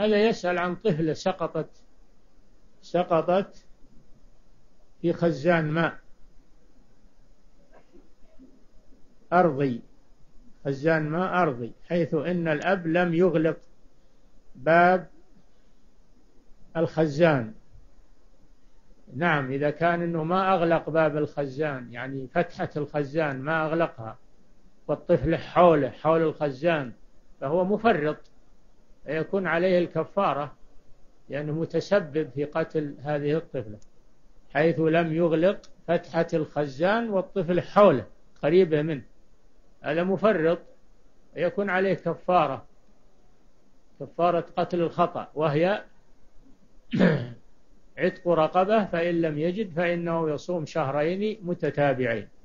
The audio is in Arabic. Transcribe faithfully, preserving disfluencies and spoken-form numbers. هذا يسأل عن طفلة سقطت سقطت في خزان ماء أرضي، خزان ماء أرضي، حيث إن الأب لم يغلق باب الخزان. نعم، إذا كان إنه ما أغلق باب الخزان، يعني فتحة الخزان ما أغلقها، والطفل حوله حول الخزان، فهو مفرط، يكون عليه الكفارة، لأنه متسبب في قتل هذه الطفلة، حيث لم يغلق فتحة الخزان والطفل حوله قريبة منه، هذا مفرط، يكون عليه كفارة، كفارة قتل الخطأ، وهي عتق رقبة، فإن لم يجد فإنه يصوم شهرين متتابعين.